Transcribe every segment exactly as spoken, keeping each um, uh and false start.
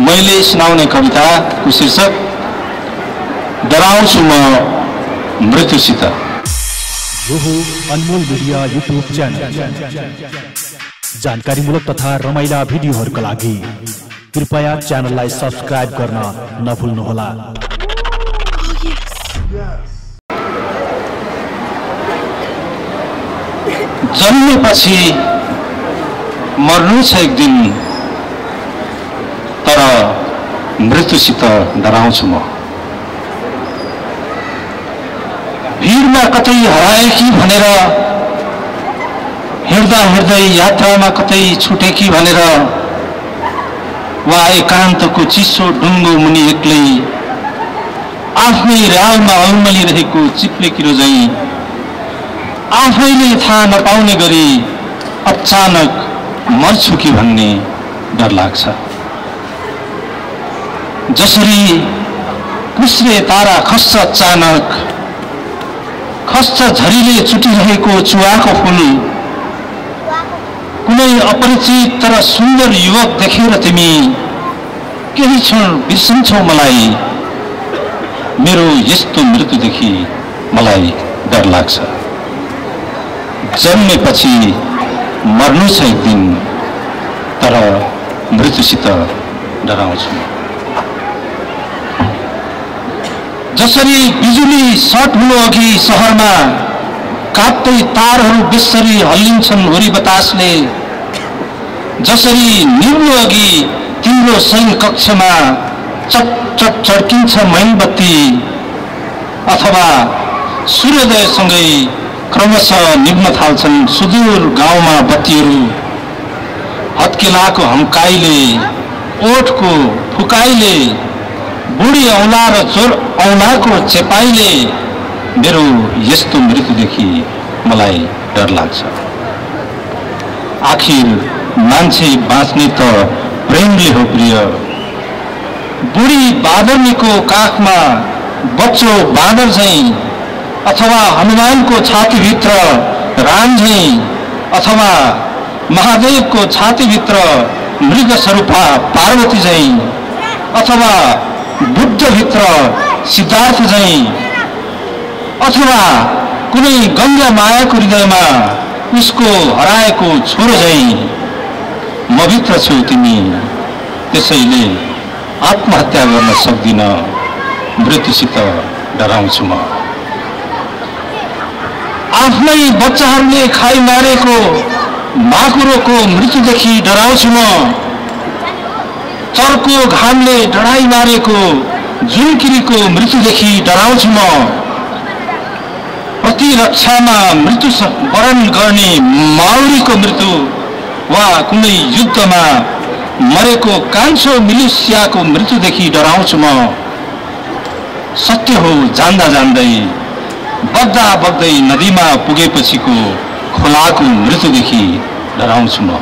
मैले सुनाउने कविताको शीर्षक डराउँछु म मृत्युसित। यो हो अनमोल मिडिया युट्युब च्यानल। जानकारीमूलक तथा रमाइला भिडियोहरुका लागि कृपया च्यानललाई सब्स्क्राइब गर्न नभुल्नुहोला। जन्मेपछि मर्नु छ एक दिन, तर मृत्युसित डराउँछु म। भीडमा कतै हराए कि भनेर, हिँड्दा हिँड्दै यात्रामा कतै छुटे कि भनेर, वा एकान्तको चिसो डुङ्गो मुनि एक्लै आफ्नै रालमा अल्मलिरहेको चिप्लेकिलो झैं आफैले थाहा नपाउने गरी अचानक मर्छु कि भन्ने डर लाग्छ। जसरी कुस्रे तारा खस्छ अचानक, खस्छ झरीले चुटिरहेको चुवाको फूल। कुनै अपरिचित तर सुन्दर युवक देखेर तिमी केही क्षण बिर्सन्छौ मलाई, मेरो यस्तो मृत्युदेखि मलाई डर लाग्छ। जन्मेपछि मर्नु छ एक दिन, तर मृत्युसित डराउँछु। जसरी बिजुली सर्ट हुनु अघि शहरमा काट्दै तारहरू बिस्सरी हल्लिन्छन् हुरी बतासले, जसरी निम्नु अघि तिम्रो शयन कक्षमा चट चट चड्किन्छ मोमबत्ती, अथवा सूर्योदयसँगै क्रमशः निम्न थाल्छन् सुदूर गाउँमा बत्तीहरू। हत्केलाको हम्काइले, ओठको फुकाइले, बुढी औँला र जोर औँलाको चेपाइले मेरो यस्तो मृत्युदेखि मलाई डर लाग्छ। आखिर मान्छे बाँच्ने त प्रेमले हो प्रिय, बुढी बाँदर्नीको काखमा बच्चो बाँदर झैं, अथवा हनुमानको छातीभित्र राम झैं, अथवा महादेवको छातीभित्र मृगस्वरूपा पार्वती झैं, अथवा बुद्धभित्र सिद्धार्थ झैं, अथवा कुनै गङ्गा मायाको हृदयमा उसको हराएको छोरो झैं म भित्र छु तिमी। त्यसैले आत्महत्या गर्न सक्दिन, मृत्युसित डराउँछु म। आफ्नै बच्चाहरूले खाइ मारेको माकुरोको मृत्युदेखि डराउँछु म। चर्को घामले डढाइ मारेको जुनकिरीको मृत्युदेखि डराउँछु म। प्रतिरक्षामा मृत्यु वरण गर्ने माउरीको मृत्यु, वा कुनै युद्धमा मरेको कान्छो मिलिसियाको मृत्युदेखि डराउँछु म। सत्य हो जान्दा जान्दै बग्दा बग्दै नदीमा पुगेपछिको खोलाको मृत्युदेखि डराउँछु म।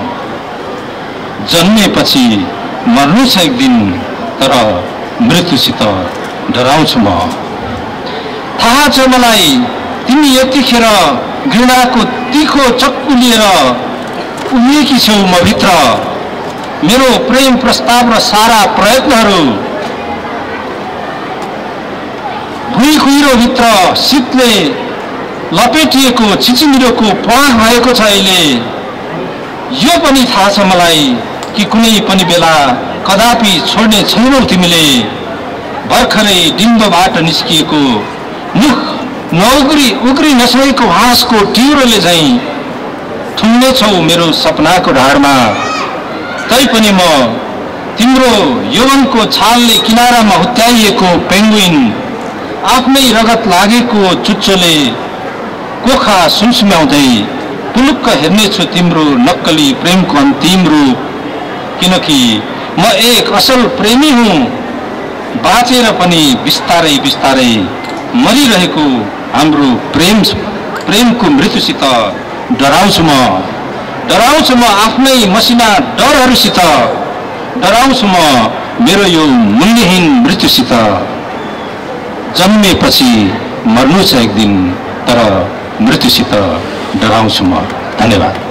जन्मेपछि मर्नु छ एक दिन, तर मृत्युसित डराउँछु म। थाहा छ मलाई तिमी यतिखेर घृणाको तीखो चक्कु लिएर उभिएकी छौ म भित्र, मेरो प्रेम प्रस्ताव र सारा प्रयत्नहरू भुइँ खुइरोभित्र शीतले लपेटिएको चिचिमिरोको प्वास भएको छ अहिले। यो पनि थाहा छ मलाई कि कुनै पनि बेला कदापि छोड्ने छैनौ तिमीले, भर्खरै डिम्बबाट निस्किएको मुख नउग्री उग्री नसकेको हाँसको टिउरोले झैं ठुङ्ने छौ मेरो सपनाको ढाडमा। तैपनि म तिम्रो यौवनको छालले किनारामा हुत्याइएको पेङ्गुइन, आफ्नै रगत लागेको चुच्चोले कोखा सुमसुम्याउँदै पुलुक्क हेर्नेछु तिम्रो नक्कली प्रेमको अन्तिम रूप। किनकि म एक असल प्रेमी हुँ, बाँचेर पनि बिस्तारै बिस्तारै मरिरहेको हाम्रो प्रेम प्रेमको मृत्युसित डराउँछु म। डराउँछु म आफ्नै मसिना डरहरूसित, डराउँछु म मेरो यो मूल्यहीन मृत्युसित। जन्मेपछि मर्नु छ एक दिन, तर मृत्युसित डराउँछु म। धन्यवाद।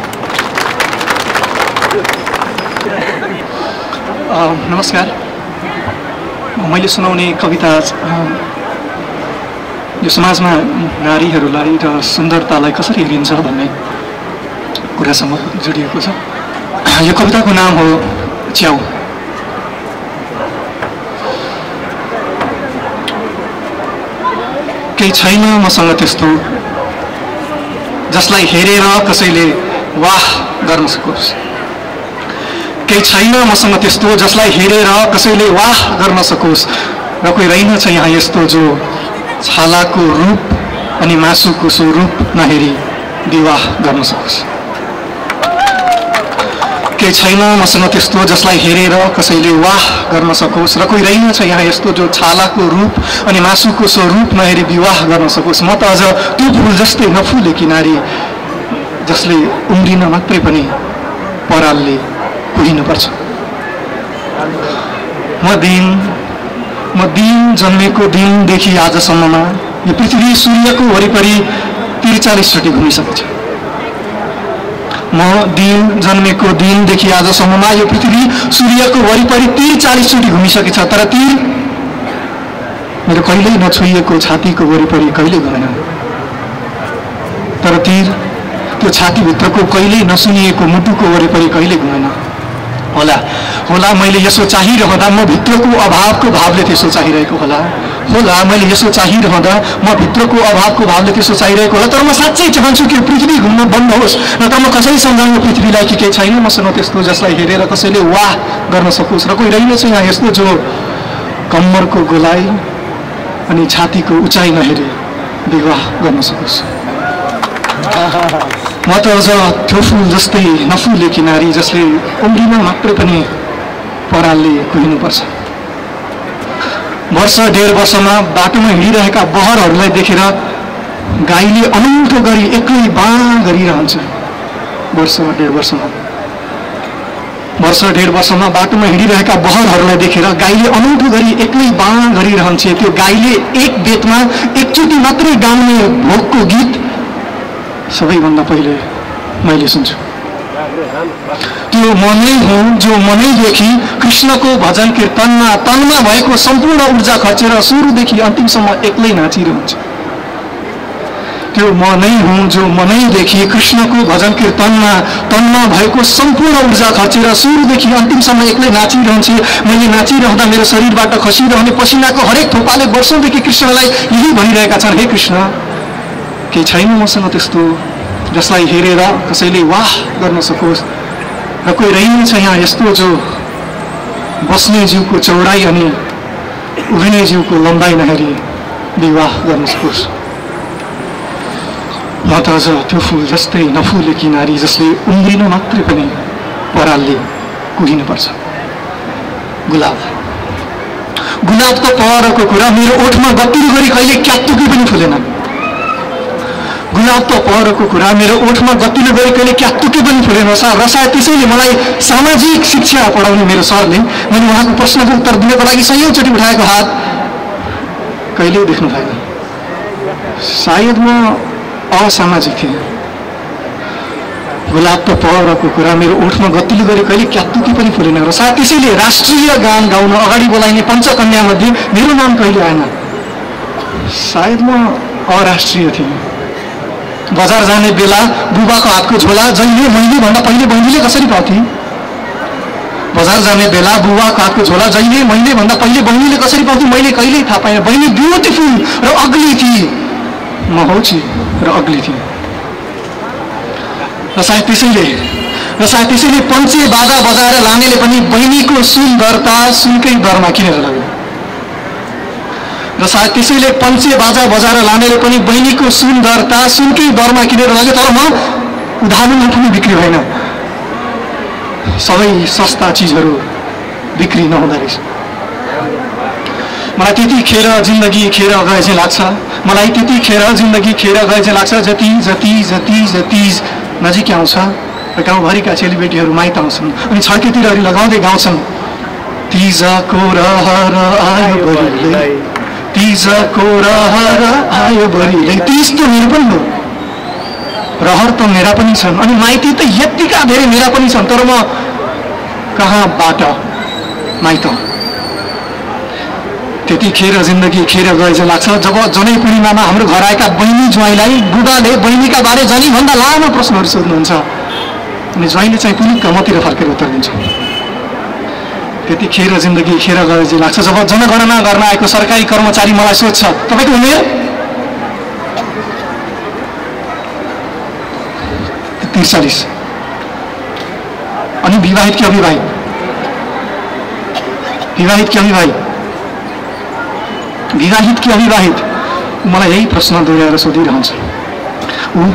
नमस्कार। मैले सुनाउने कविता यो समाजमा नारीहरूलाई र सुन्दरतालाई कसरी लिन्छ भन्ने कुरासँग जोडिएको छ। यो कविताको नाम हो च्याउ। केही छैन मसँग त्यस्तो जसलाई हेरेर कसैले वाह गर्न सकोस्। केही छैन मसँग त्यस्तो जसलाई हेरेर कसैले वाह गर्न सकोस् र कोही रहेनछ यहाँ यस्तो जो छालाको रूप अनि मासुको स्वरूप नहेरी विवाह गर्न सकोस्। केही छैन मसँग त्यस्तो जसलाई हेरेर कसैले वाह गर्न सकोस् र कोही रहेनछ यहाँ यस्तो जो छालाको रूप अनि मासुको स्वरूप नहेरी विवाह गर्न सकोस्। म त अझ त्यो फुल जस्तै नफुलेकी नारी जसले उम्रिन मात्रै पनि परालले कुहिनुपर्छ। म दिन म दिन जन्मेको दिनदेखि आजसम्ममा यो पृथ्वी सूर्यको वरिपरि त्रिचालिसचोटि घुमिसकेछ। म दिन जन्मेको दिनदेखि आजसम्ममा यो पृथ्वी सूर्यको वरिपरि त्रिचालिसचोटि घुमिसकेछ, तर ती मेरो कहिल्यै नछोइएको छातीको वरिपरि कहिल्यै घुमेन। तर ती त्यो छातीभित्रको कहिल्यै नसुनिएको मुटुको वरिपरि कहिल्यै घुमेन। होला होला मैले यसो चाहिरहँदा म भित्रको अभावको भावले त्यसो चाहिरहेको होला। होला मैले यसो चाहिरहँदा म भित्रको अभावको भावले त्यसो चाहिरहेको होला। तर म साँच्चै चाहन्छु कि पृथ्वी घुम्न बन्द होस्, नत्र म कसैसँग यो पृथ्वीलाई कि केही छैन मसँग त्यस्तो जसलाई हेरेर कसैले वाह गर्न सकोस् र कोही रहेनछ यहाँ यस्तो जो कम्मरको गोलाई अनि छातीको उचाइ नहेरे विवाह गर्न सकोस्। म त अझ त्यो फुल जस्तै नफुलेकी नारी जसले उम्रिन मात्रै पनि परालले कुहिनुपर्छ। वर्ष डेढ वर्षमा बाटोमा हिँडिरहेका बहरहरूलाई देखेर गाईले अनौठो गरी एक्लै बाँ गरिरहन्छ। वर्ष डेढ वर्षमा वर्ष डेढ वर्षमा बाटोमा हिँडिरहेका बहरहरूलाई देखेर गाईले अनौठो गरी एक्लै बाँ गरिरहन्छ। त्यो गाईले एक बेतमा एकचोटि मात्रै गाउने भोकको गीत सबैभन्दा पहिले मैले सुन्छु। त्यो मनै हो जो मनैदेखि कृष्णको भजन कीर्तनमा तनमा भएको सम्पूर्ण ऊर्जा खर्चेर सुरुदेखि अन्तिमसम्म एक्लै नाचिरहन्छ। त्यो मनै हो जो मनैदेखि कृष्णको भजन कीर्तनमा तनमा भएको सम्पूर्ण ऊर्जा खर्चेर सुरुदेखि अन्तिमसम्म एक्लै नाचिरहन्छ। मैले नाचिरहँदा मेरो शरीरबाट खसिरहने पसिनाको हरेक थोपाले वर्षौँदेखि कृष्णलाई यही भनिरहेका छन्, हे कृष्ण केही छैन मसँग त्यस्तो जसलाई हेरेर कसैले वाह गर्न सकोस् र कोही रहेनछ यहाँ यस्तो जो बस्ने जिउको चौडाइ अनि उभिने जिउको लम्बाइ नहेरी विवाह गर्न सकोस्। म त अझ त्यो फुल जस्तै नफुलेकी नारी जसले उम्रिन मात्रै पनि परालले कुहिनुपर्छ। गुलाब गुलाबको पहरको कुरा मेरो ओठमा गतिलो गरी कहिले क्यातुकी पनि फुलेन। गुलाबको पहरको कुरा मेरो ओठमा गतिलो गरी कहिले क्यातुकी पनि फुलेन। सायद त्यसैले मलाई सामाजिक शिक्षा पढाउने मेरो सरले मैले उहाँको प्रश्नको उत्तर दिनको लागि सयौँचोटि उठाएको हात कहिल्यै देख्नु भएन। सायद म असामाजिक थिएँ। गुलाबको पहरको कुरा मेरो ओठमा गतिलो गरी कहिले क्यातुकी पनि फुलेन र सायद त्यसैले राष्ट्रिय गान गाउन अगाडि बोलाइने पञ्चकन्यामध्ये मेरो नाम कहिले आएन। सायद म अराष्ट्रिय थिएँ। बजार जाने बेला बुबाको हातको झोला जहिले मैले भन्दा पहिले बहिनीले कसरी पाउँथे। बजार जाने बेला बुबाको हातको झोला जहिले मैले भन्दा पहिले बहिनीले कसरी पाउँथे मैले कहिल्यै थाहा पाएन। बहिनी ब्युटिफुल र अग्ली थिए, म हौची र अग्ली थिएँ। र सायद त्यसैले र सायद त्यसैले पञ्चे बाजा बजाएर लानेले पनि बहिनीको सुन्दरता सुनकै दरमा किनेर लाग्यो। र सायद त्यसैले पञ्चे बाजा बजाएर लानेले पनि बहिनीको सुन्दरता सुनकै दरमा किनेर लाग्यो। तर म उधारोमा पनि बिक्री होइन। सबै सस्ता चिजहरू बिक्री नहुँदो रहेछ। मलाई त्यतिखेर जिन्दगी खेर गए चाहिँ लाग्छ मलाई त्यतिखेर जिन्दगी खेर गए चाहिँ लाग्छ जति जति जति जति नजिकै आउँछ र गाउँभरिका चेलीबेटीहरू माइत आउँछन् अनि छड्केतिरहरू लगाउँदै गाउँछन्। तिजको रहर आयो बरिलै तिजको रहर आयो बरिलै। तिज त मेरो पनि हो, रहर त मेरा पनि छन् अनि माइती त यत्तिका धेरै मेरा पनि छन्। तर म कहाँबाट माइत त्यति खेर जिंदगी खेर गए जस्तो लाग्छ जब जनै पूर्णिमामा हाम्रो घर आएका बहिनी ज्वाइँलाई बुबाले बहिनीका बारे जनी भन्दा लामो प्रश्नहरू सोध्नुहुन्छ अनि ज्वाइँले चाहिँ पुलिक मतिर फर्केर उत्तर दिन्छ। त्यति खेर जिंदगी खेर गए जस्तो लाग्छ जब जनगणना गर्न आएको सरकारी कर्मचारी मलाई सोध्छ तपाईको उमेर त्रिचालीस अनि विवाहित कि अविवाहित विवाहित कि अविवाहित विवाहित कि अविवाहित मलाई यही प्रश्न दोहोऱ्याएर सोधिरहन्छ। उ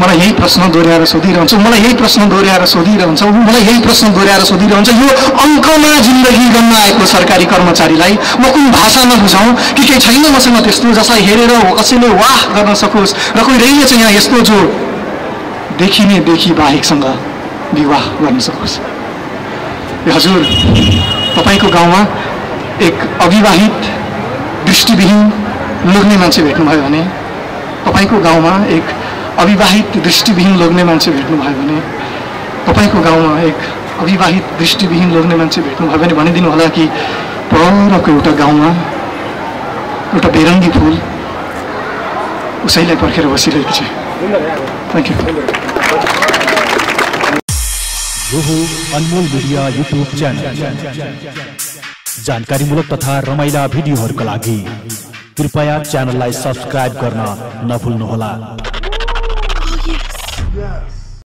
मलाई यही प्रश्न दोहोऱ्याएर सोधिरहन्छ मलाई यही प्रश्न दोहोऱ्याएर सोधिरहन्छ उ मलाई यही प्रश्न दोहोऱ्याएर सोधिरहन्छ। यो अङ्कमा जिन्दगी गर्न आएको सरकारी कर्मचारीलाई म कुन भाषामा बुझाउँ कि केही छैन मसँग त्यस्तो जसलाई हेरेर कसैले वाह गर्न सकोस् र कोही रहेछ यहाँ यस्तो जो देखिने देखि बाहेकसँग विवाह गर्न सकोस्। हजुर तपाईको गाउँमा एक अविवाहित दृष्टिविहीन लोग्ने मान्छे भेट्नुभयो भने तपाईको गाउँमा एक अविवाहित दृष्टिविहीन लोग्ने मान्छे भेट्नुभयो भने तपाईको गाउँमा एक अविवाहित दृष्टिविहीन लोग्ने मान्छे भेट्नुभयो भने भनिदिनु होला कि परको एउटा गाउँमा एउटा बेरङ्गी फूल उसैलाई पर्खेर बसिरहेको छ। Thank you. यो हो अनमोल मीडिया युट्युब च्यानल। जानकारीमूलक तथा रमाइला भिडियोहरूका लागि कृपया च्यानललाई सब्स्क्राइब गर्न नभुल्नुहोला।